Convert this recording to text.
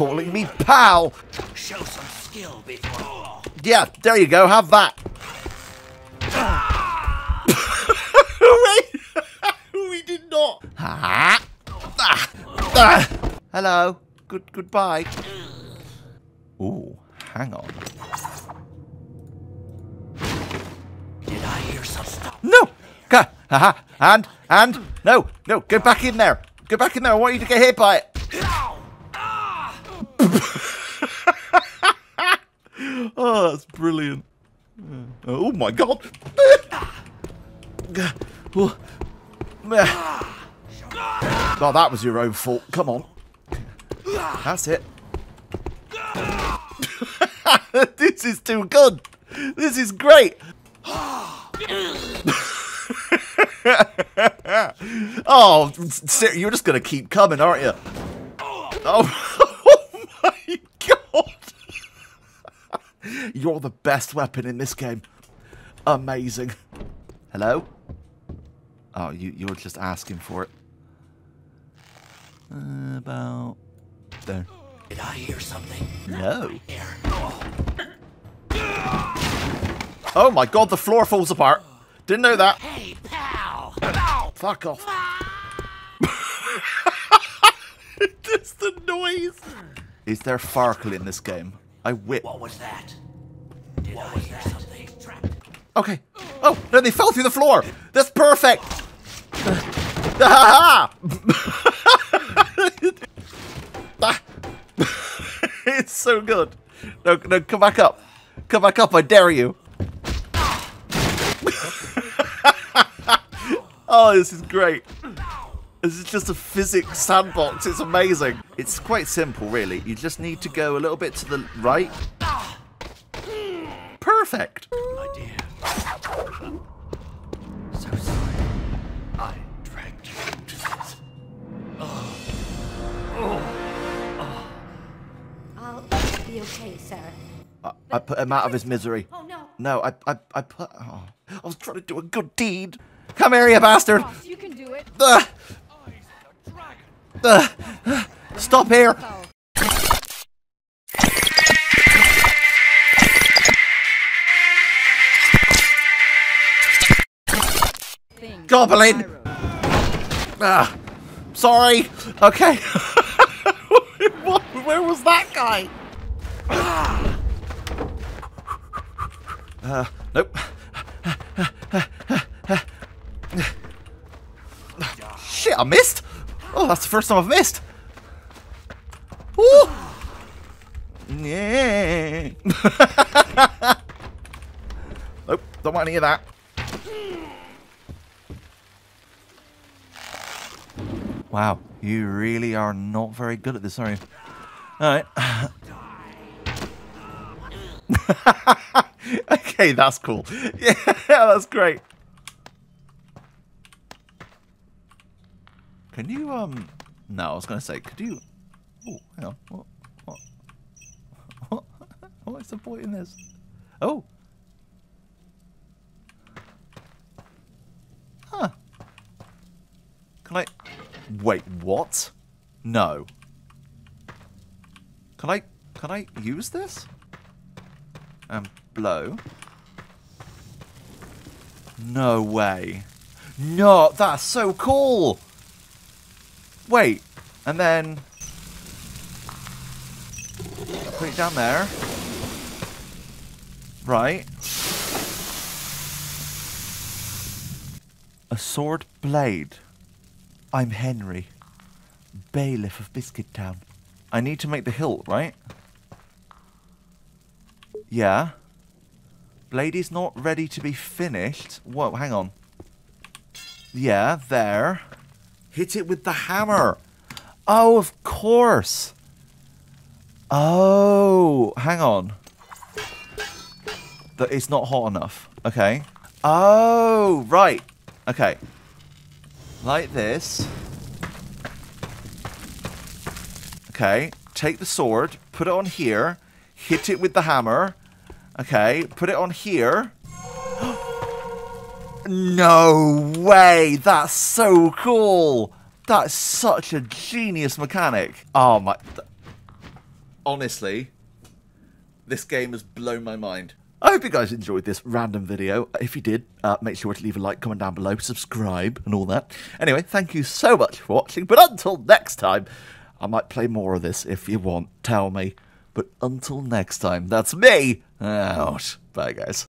calling me pal. Show some skill before. Yeah, there you go. Have that. We did not. Hello. Goodbye. Ooh, hang on. Did I hear some stuff? No. No, go back in there. Go back in there. I want you to get hit by it. Oh, that's brilliant. Oh my god. Oh, that was your own fault. Come on. That's it. This is too good. This is great. Oh, you're just going to keep coming, aren't you? Oh my god. You're the best weapon in this game. Amazing. Hello? Oh, you're just asking for it. About there. Did I hear something? No. Oh my god, the floor falls apart. Didn't know that. Hey, pal. Fuck off. Just the noise. Is there Farkle in this game? I whip. What was that? Did I hear something? Okay. Oh, no, they fell through the floor. That's perfect. It's so good. No, come back up. Come back up, I dare you. Oh, this is great. This is just a physics sandbox. It's amazing. It's quite simple, really. You just need to go a little bit to the right. Perfect. So sorry. I dragged you into this. I'll be okay, sir. I put him out of his misery. Oh, no. No, I put... Oh, I was trying to do a good deed. Come here, you bastard. Boss, you can do it. Stop here. Oh. Goblin! Ah, sorry. Okay. Where was that guy? Nope. Shit, I missed. Oh, that's the first time I've missed. Ooh. Yeah. Nope, don't want any of that. Wow, you really are not very good at this, are you? Alright. Okay, that's cool. Yeah, that's great. Can you, No, I was going to say, could you... Oh, hang on. What? What's the point in this? Oh. Huh. Can I... Wait, what? No. Can I use this? And blow. No way. No, that's so cool. Wait, and then put it down there. Right. A sword blade. I'm Henry, bailiff of Biscuit Town. I need to make the hilt, right? Yeah. Blade is not ready to be finished. Whoa, hang on. Yeah, there. Hit it with the hammer. Oh, of course. Oh, hang on. It's not hot enough. Okay. Oh, right. Okay. Like this. Okay, take the sword, put it on here, hit it with the hammer. Okay, put it on here. No way! That's so cool! That's such a genius mechanic. Oh my... honestly, this game has blown my mind. I hope you guys enjoyed this random video. If you did, make sure to leave a like, comment down below, subscribe and all that. Anyway, thank you so much for watching, but until next time, I might play more of this if you want, tell me. But until next time, that's me out. Bye, guys.